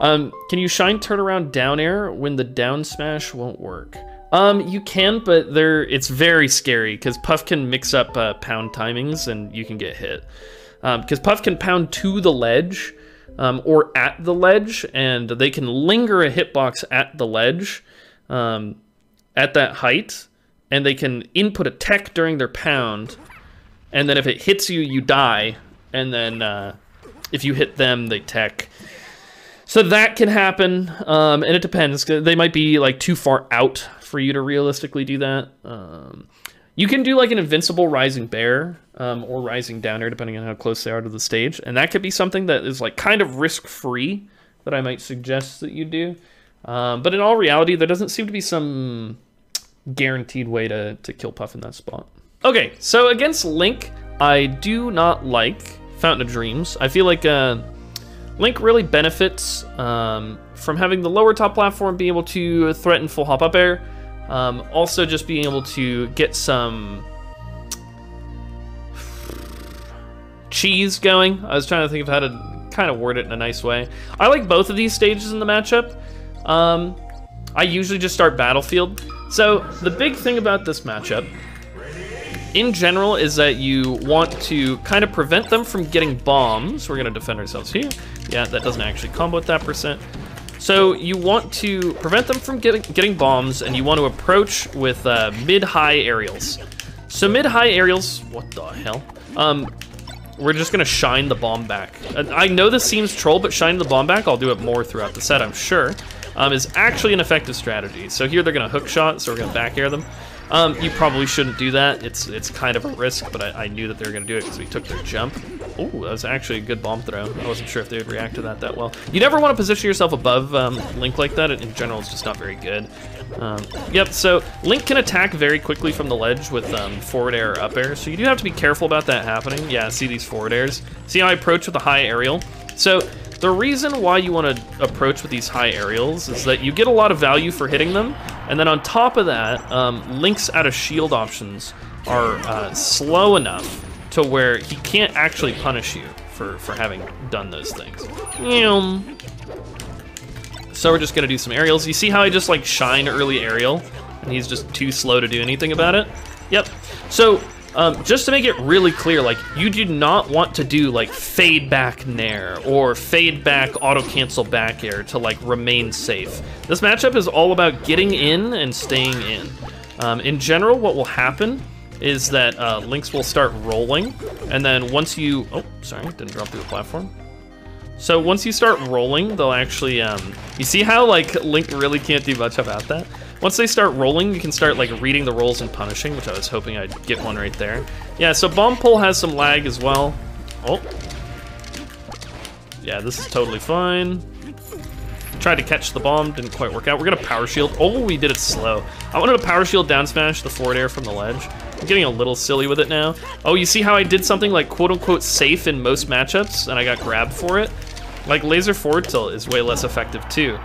Can you shine turn around down air when the down smash won't work? You can, but it's very scary because Puff can mix up pound timings and you can get hit. Because Puff can pound to the ledge or at the ledge, and they can linger a hitbox at the ledge at that height, and they can input a tech during their pound. And then if it hits you, you die. And then if you hit them, they tech. So that can happen, and it depends. They might be like too far out for you to realistically do that. You can do like an invincible rising bear or rising down air, depending on how close they are to the stage. And that could be something that is like kind of risk-free that I might suggest that you do. But in all reality, there doesn't seem to be some guaranteed way to kill Puff in that spot. Okay, so against Link, I do not like Fountain of Dreams. I feel like Link really benefits from having the lower top platform, being able to threaten full hop up air. Also just being able to get some cheese going. I was trying to think of how to kind of word it in a nice way. I like both of these stages in the matchup. I usually just start Battlefield. So the big thing about this matchup in general is that you want to kind of prevent them from getting bombs. We're gonna defend ourselves here. Yeah, that doesn't actually combo at that percent. So you want to prevent them from getting bombs, and you want to approach with mid-high aerials. So mid-high aerials, what the hell? We're just gonna shine the bomb back. I know this seems troll, but shine the bomb back, I'll do it more throughout the set, I'm sure, is actually an effective strategy. So here they're gonna hook shot, so we're gonna back air them. You probably shouldn't do that. It's kind of a risk, but I knew that they were going to do it because we took their jump. Oh, that was actually a good bomb throw. I wasn't sure if they would react to that well. You never want to position yourself above Link like that. In general, it's just not very good. Yep, so Link can attack very quickly from the ledge with forward air or up air, so you do have to be careful about that happening. Yeah, see these forward airs? See how I approach with a high aerial? So the reason why you want to approach with these high aerials is that you get a lot of value for hitting them, and then on top of that, Link's out of shield options are slow enough to where he can't actually punish you for having done those things. So we're just going to do some aerials. You see how I just like shine early aerial, and he's just too slow to do anything about it? Yep. So just to make it really clear, like, you do not want to do, like, fade back nair or fade back auto-cancel back air to, like, remain safe. This matchup is all about getting in and staying in. In general, what will happen is that Links will start rolling, and then once you... Oh, sorry, didn't drop through the platform. So once you start rolling, they'll actually... you see how, like, Link really can't do much about that? Once they start rolling, you can start like reading the rolls and punishing, which I was hoping I'd get one right there. Yeah, so bomb pull has some lag as well. Oh. Yeah, this is totally fine. Tried to catch the bomb, didn't quite work out. We're gonna power shield. Oh, we did it slow. I wanted to power shield down smash the forward air from the ledge. I'm getting a little silly with it now. Oh, you see how I did something like quote unquote safe in most matchups and I got grabbed for it? Like laser forward tilt is way less effective too.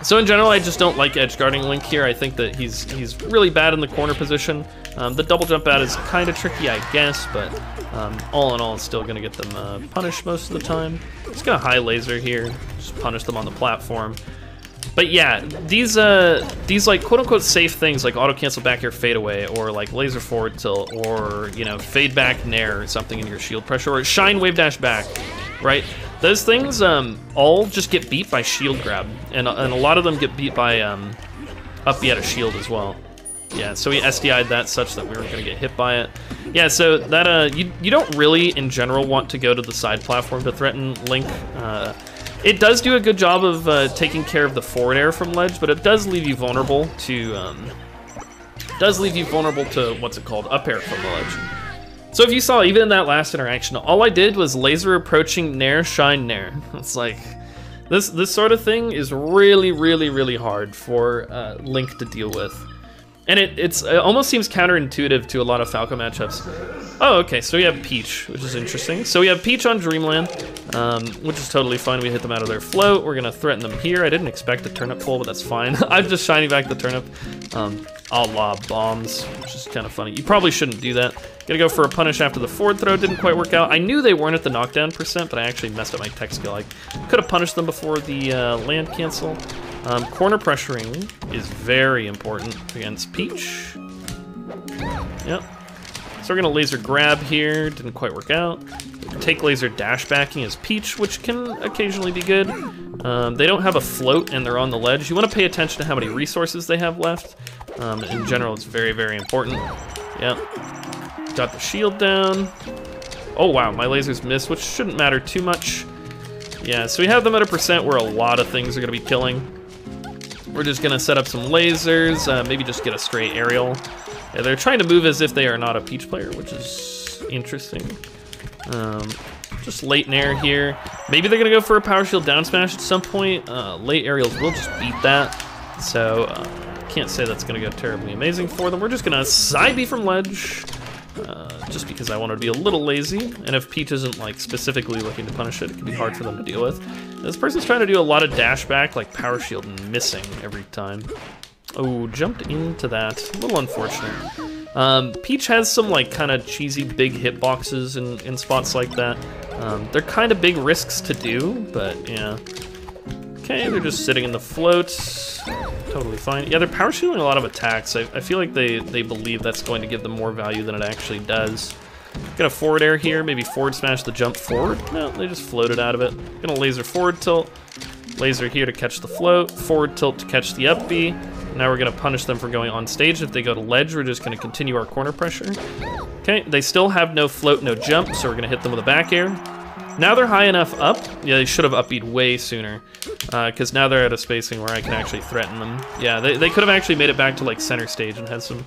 So in general, I just don't like edgeguarding Link here. I think that he's really bad in the corner position. The double jump out is kind of tricky, I guess, but all in all, it's still going to get them punished most of the time. Just going to high laser here, just punish them on the platform. But yeah, these like quote-unquote safe things like auto-cancel back air fadeaway or like laser forward tilt or, you know, fade back nair or something in your shield pressure or shine wave dash back, right? Those things all just get beat by shield grab, and a lot of them get beat by up B out of shield as well. Yeah, so we SDI'd that such that we weren't going to get hit by it. Yeah, so that you don't really, in general, want to go to the side platform to threaten Link. It does do a good job of taking care of the forward air from ledge, but it does leave you vulnerable to what's it called, up air from the ledge. So if you saw, even in that last interaction, all I did was laser approaching nair, shine nair. It's like, this sort of thing is really, really, really hard for Link to deal with. And it almost seems counterintuitive to a lot of Falco matchups. Oh, okay, so we have Peach, which is interesting. So we have Peach on Dream Land, which is totally fine. We hit them out of their float. We're gonna threaten them here. I didn't expect the turnip pull, but that's fine. I'm just shining back the turnip. a la bombs, which is kind of funny. You probably shouldn't do that. Gotta go for a punish after the forward throw. Didn't quite work out. I knew they weren't at the knockdown percent, but I actually messed up my tech skill. I could have punished them before the land cancel. Corner pressuring is very important against Peach. Yep. So we're gonna laser grab here. Didn't quite work out. Take laser dash backing as Peach, which can occasionally be good. They don't have a float and they're on the ledge. You want to pay attention to how many resources they have left. In general, it's very, very important. Yeah. Got the shield down. Oh, wow, my lasers missed, which shouldn't matter too much. Yeah, so we have them at a percent where a lot of things are going to be killing. We're just going to set up some lasers, maybe just get a straight aerial. Yeah, they're trying to move as if they are not a Peach player, which is interesting. Just late nair here. Maybe they're gonna go for a power shield down smash at some point. Late aerials will just beat that, so can't say that's gonna go terribly amazing for them. We're just gonna side B from ledge, just because I wanted to be a little lazy, and if Peach isn't like specifically looking to punish it, it can be hard for them to deal with. This person's trying to do a lot of dash back, like power shield missing every time. Oh, jumped into that. A little unfortunate. Peach has some like kind of cheesy big hitboxes in spots like that. They're kind of big risks to do, but yeah. Okay, they're just sitting in the float. Totally fine. Yeah, they're power shielding a lot of attacks. I feel like they believe that's going to give them more value than it actually does. Gonna forward air here, maybe forward smash the jump forward. No, they just floated out of it. Gonna laser forward tilt. Laser here to catch the float. Forward tilt to catch the up B. Now we're going to punish them for going on stage. If they go to ledge, we're just going to continue our corner pressure. Okay, they still have no float, no jump, so we're going to hit them with a back air. Now they're high enough up. Yeah, they should have upbeat way sooner, because now they're at a spacing where I can actually threaten them. Yeah, they could have actually made it back to like center stage and had some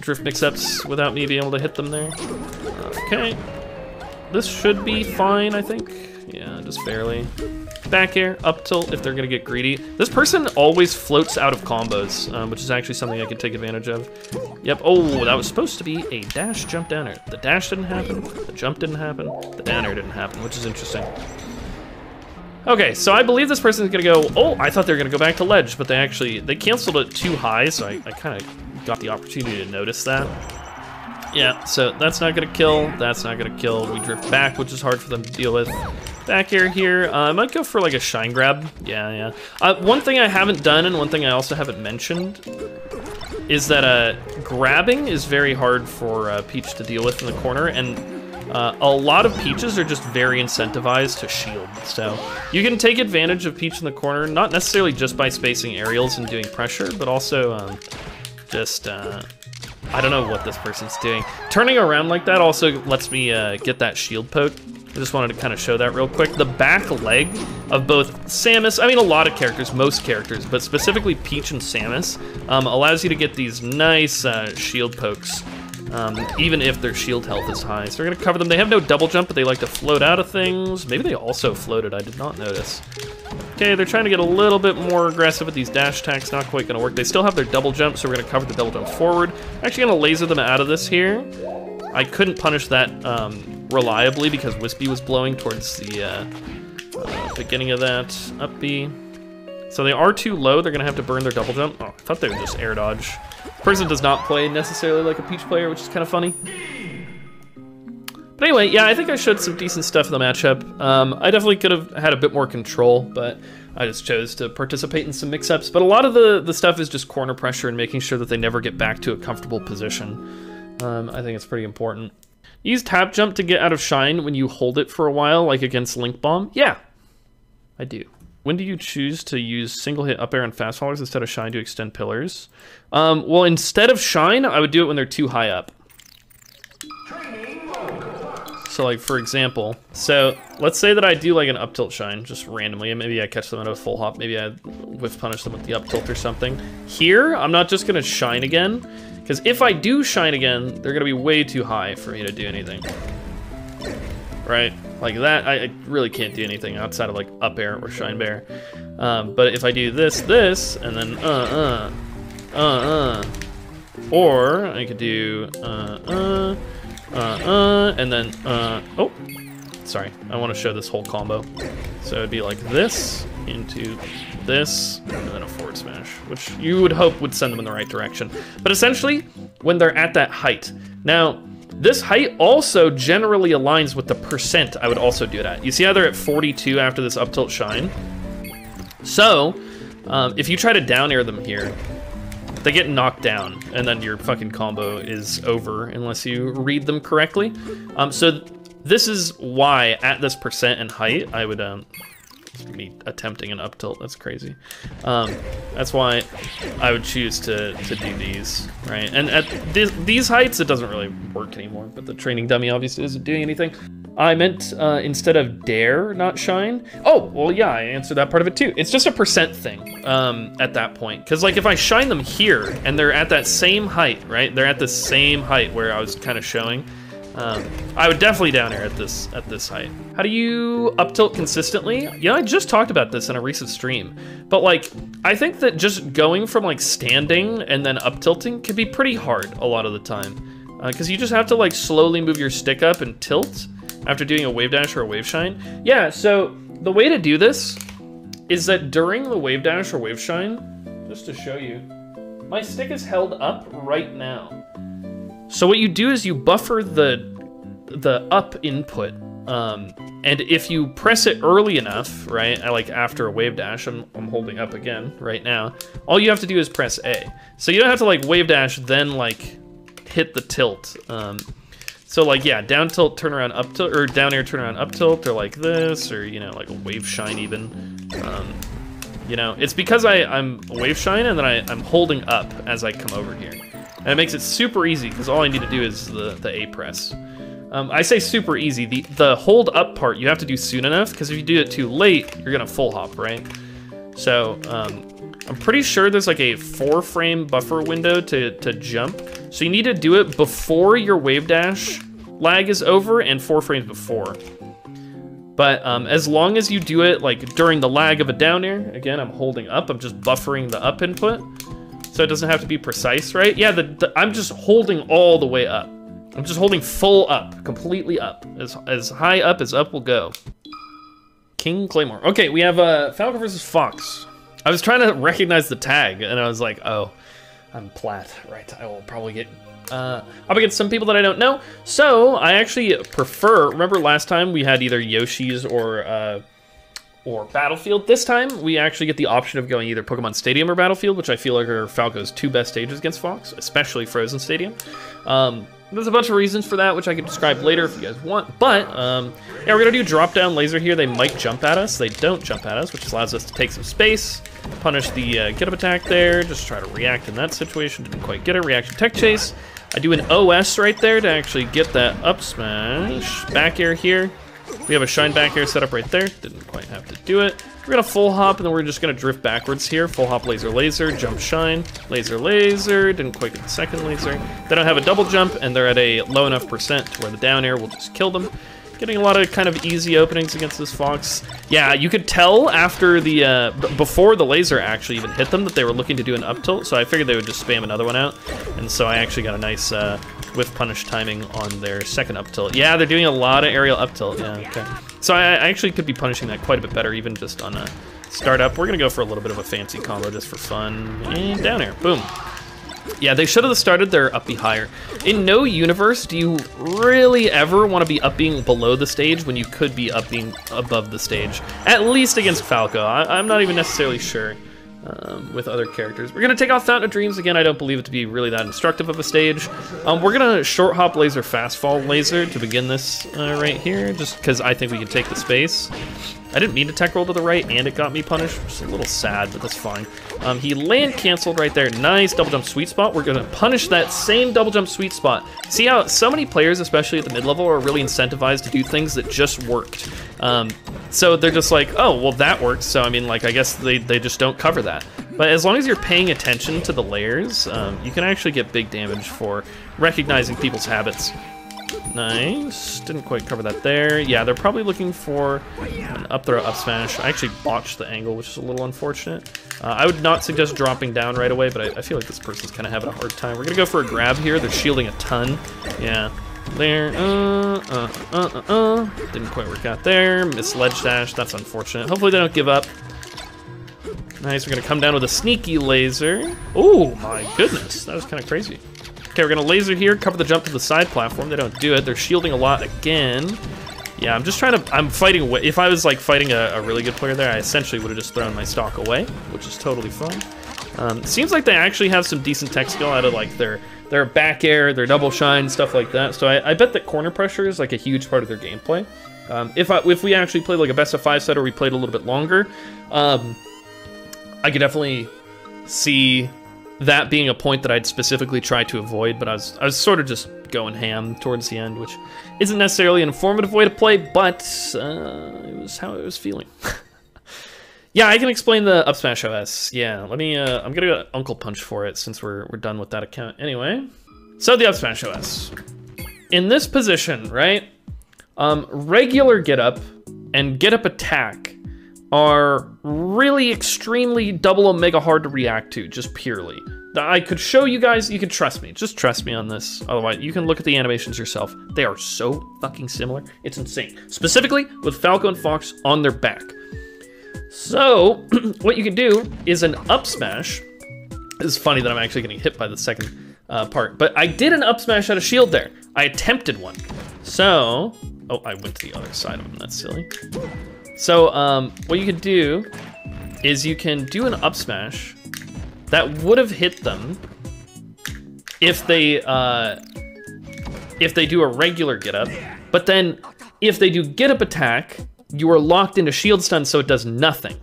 drift mix-ups without me being able to hit them there. Okay, this should be fine, I think. Yeah, just barely. Back air, up tilt if they're gonna get greedy. This person always floats out of combos, which is actually something I could take advantage of. Yep, oh, that was supposed to be a dash jump down air. The dash didn't happen, the jump didn't happen, the down air didn't happen, which is interesting. Okay, so I believe this person's gonna go, oh, I thought they were gonna go back to ledge, but they canceled it too high, so I kinda got the opportunity to notice that. Yeah, so that's not gonna kill, that's not gonna kill. We drift back, which is hard for them to deal with. Back air here. I might go for like a shine grab. Yeah, yeah. One thing I haven't done and one thing I also haven't mentioned is that grabbing is very hard for Peach to deal with in the corner, and a lot of Peaches are just very incentivized to shield. So you can take advantage of Peach in the corner, not necessarily just by spacing aerials and doing pressure, but also I don't know what this person's doing. Turning around like that also lets me get that shield poke. I just wanted to kind of show that real quick. The back leg of both Samus, I mean a lot of characters, most characters, but specifically Peach and Samus, allows you to get these nice shield pokes, even if their shield health is high. So we're gonna cover them. They have no double jump, but they like to float out of things. Maybe they also floated, I did not notice. Okay, they're trying to get a little bit more aggressive with these dash attacks, not quite gonna work. They still have their double jump, so we're gonna cover the double jump forward. Actually gonna laser them out of this here. I couldn't punish that, reliably because Wispy was blowing towards the beginning of that up B. So they are too low, they're gonna have to burn their double jump. Oh, I thought they were just air dodge. Person does not play necessarily like a Peach player, which is kind of funny. But anyway, yeah, I think I showed some decent stuff in the matchup. I definitely could have had a bit more control, but I just chose to participate in some mix-ups. But a lot of the stuff is just corner pressure and making sure that they never get back to a comfortable position. I think it's pretty important. Use tap jump to get out of shine when you hold it for a while, like against Link Bomb. Yeah, I do. When do you choose to use single hit up air and fast followers instead of shine to extend pillars? Well, instead of shine, I would do it when they're too high up. So like, for example, so let's say that I do like an up tilt shine just randomly, and maybe I catch them at a full hop. Maybe I whiff punish them with the up tilt or something. Here, I'm not just gonna shine again, because if I do shine again, they're going to be way too high for me to do anything. Right? Like that, I really can't do anything outside of like up air or shine bear. But if I do this, and then or I could do and then oh, sorry. I want to show this whole combo. So it'd be like this, into this, and then a forward smash, which you would hope would send them in the right direction. But essentially, when they're at that height. Now, this height also generally aligns with the percent I would also do that. You see how they're at 42 after this up tilt shine? So, if you try to down air them here, they get knocked down, and then your fucking combo is over unless you read them correctly. So this is why at this percent and height, I would be attempting an up tilt. That's crazy. That's why I would choose to do these, right? And at these heights, it doesn't really work anymore. But the training dummy obviously isn't doing anything. I meant instead of dare, not shine. Oh, well, yeah, I answered that part of it too. It's just a percent thing at that point. Because like if I shine them here and they're at that same height, right? They're at the same height where I was kind of showing. I would definitely down air at this height. How do you up tilt consistently? You know, I just talked about this in a recent stream. But like, I think that just going from like standing and then up tilting can be pretty hard a lot of the time. Because you just have to like slowly move your stick up and tilt after doing a wave dash or a wave shine. Yeah, so the way to do this is that during the wave dash or wave shine, just to show you, my stick is held up right now. So what you do is you buffer the up input, and if you press it early enough, right, like after a wave dash, I'm holding up again right now, all you have to do is press A. So you don't have to like wave dash, then like hit the tilt. So like, yeah, down tilt, turn around, up tilt, or down air, turn around, up tilt, or like this, or, you know, like a wave shine even. You know, it's because I'm wave shine and then I'm holding up as I come over here. And it makes it super easy, because all I need to do is the A press. I say super easy. The hold up part you have to do soon enough, because if you do it too late, you're going to full hop, right? So I'm pretty sure there's like a 4 frame buffer window to jump. So you need to do it before your wave dash lag is over and 4 frames before. But as long as you do it like during the lag of a down air, again, I'm holding up, I'm just buffering the up input. So it doesn't have to be precise, right? Yeah, I'm just holding all the way up. I'm just holding full up, completely up. As high up as up will go. King Claymore. Okay, we have Falco versus Fox. I was trying to recognize the tag, and I was like, oh, I'm Plat, right? I will probably get up against some people that I don't know. So I actually prefer, remember last time we had either Yoshi's or Battlefield. This time, we actually get the option of going either Pokémon Stadium or Battlefield, which I feel like are Falco's 2 best stages against Fox, especially Frozen Stadium. There's a bunch of reasons for that, which I can describe later if you guys want, but yeah, we're gonna do drop-down laser here. They might jump at us. They don't jump at us, which allows us to take some space, punish the get-up attack there, just try to react in that situation. Didn't quite get it. Reaction tech chase. I do an OS right there to actually get that up smash. Back air here. We have a shine back air set up right there. Didn't quite have to do it. We're gonna full hop, and then we're just gonna drift backwards here. Full hop, laser, laser, jump, shine, laser, laser. Didn't quite get the second laser. They don't have a double jump, and they're at a low enough percent to where the down air will just kill them. Getting a lot of kind of easy openings against this Fox. Yeah, you could tell after the, before the laser actually even hit them that they were looking to do an up tilt, so I figured they would just spam another one out. And so I actually got a nice whiff punish timing on their second up tilt. Yeah, they're doing a lot of aerial up tilt. Yeah, okay. So I actually could be punishing that quite a bit better, even just on a start up. We're gonna go for a little bit of a fancy combo just for fun. And down air, boom. Yeah, they should have started their up-B higher. In no universe do you really ever want to be up-Bing below the stage when you could be up-Bing above the stage. At least against Falco. I'm not even necessarily sure with other characters. We're going to take off Fountain of Dreams. Again, I don't believe it to be really that instructive of a stage. We're going to short hop laser, fast fall laser to begin this right here, just because I think we can take the space. I didn't mean to tech roll to the right, and it got me punished, which is a little sad, but that's fine. He land canceled right there. Nice double jump sweet spot. We're gonna punish that same double jump sweet spot. See how so many players, especially at the mid-level, are really incentivized to do things that just worked. So they're just like, oh, well that works. So I mean, like, I guess they just don't cover that. But as long as you're paying attention to the layers, you can actually get big damage for recognizing people's habits. Nice. Didn't quite cover that there. Yeah, they're probably looking for an up throw, up smash. I actually botched the angle, which is a little unfortunate. I would not suggest dropping down right away, but I feel like this person's kind of having a hard time. We're going to go for a grab here. They're shielding a ton. Yeah. There. Didn't quite work out there. Misled dash. That's unfortunate. Hopefully they don't give up. Nice, we're gonna come down with a sneaky laser. Oh my goodness, that was kind of crazy. Okay, we're gonna laser here, cover the jump to the side platform. They don't do it, they're shielding a lot again. Yeah, I'm just trying to, I'm fighting away. If I was like fighting a really good player there, I essentially would have just thrown my stock away, which is totally fine. It seems like they actually have some decent tech skill out of like their back air, their double shine, stuff like that. So I bet that corner pressure is like a huge part of their gameplay. If we actually played like a best-of-5 set or we played a little bit longer, I could definitely see that being a point that I'd specifically try to avoid, but I was sort of just going ham towards the end, which isn't necessarily an informative way to play, but it was how I was feeling. Yeah, I can explain the up smash OS. Yeah, let me. I'm gonna go Uncle Punch for it since we're done with that account anyway. So the up smash OS in this position, right? Regular get up and get up attack are really extremely double omega hard to react to, just purely. I could show you guys, you can trust me, just trust me on this, otherwise you can look at the animations yourself. They are so fucking similar, it's insane. Specifically with Falco and Fox on their back. So, what you can do is an up smash. It's funny that I'm actually getting hit by the second part, but I did an up smash out of shield there. I attempted one. So, oh, I went to the other side of him, that's silly. So what you can do is you can do an up smash that would have hit them if they do a regular get up, but then if they do get up attack, you are locked into shield stun, so it does nothing.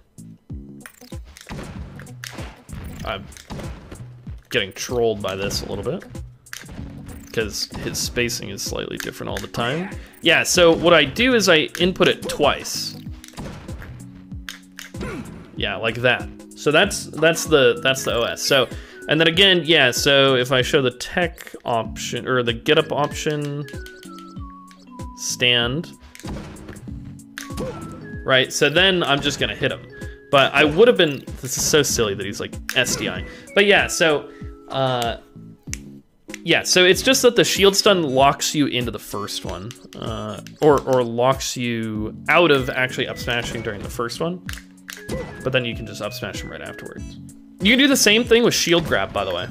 I'm getting trolled by this a little bit because his spacing is slightly different all the time. Yeah, so what I do is I input it twice. Yeah, like that. So that's the OS. So, and then again, yeah, so if I show the tech option, or the get up option, stand, right? So then I'm just gonna hit him. But I would have been, this is so silly that he's like SDI. But yeah, so, yeah, so it's just that the shield stun locks you into the first one, or locks you out of actually up smashing during the first one. But then you can just up smash them right afterwards. You can do the same thing with shield grab, by the way.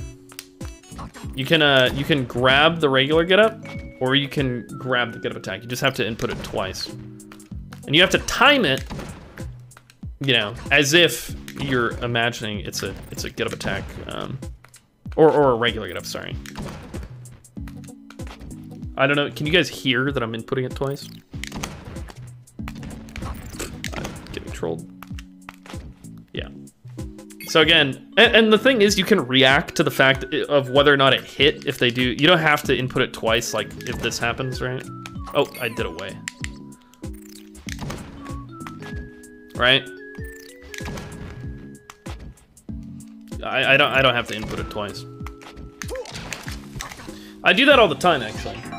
You can grab the regular get up, or you can grab the get up attack. You just have to input it twice, and you have to time it, you know, as if you're imagining it's a get up attack, or a regular get up. Sorry, I don't know. Can you guys hear that I'm inputting it twice? I'm getting trolled. Yeah. So again, and the thing is, you can react to the fact of whether or not it hit if they do. You don't have to input it twice, like if this happens, right? Oh, I did away. Right? I don't have to input it twice. I do that all the time, actually.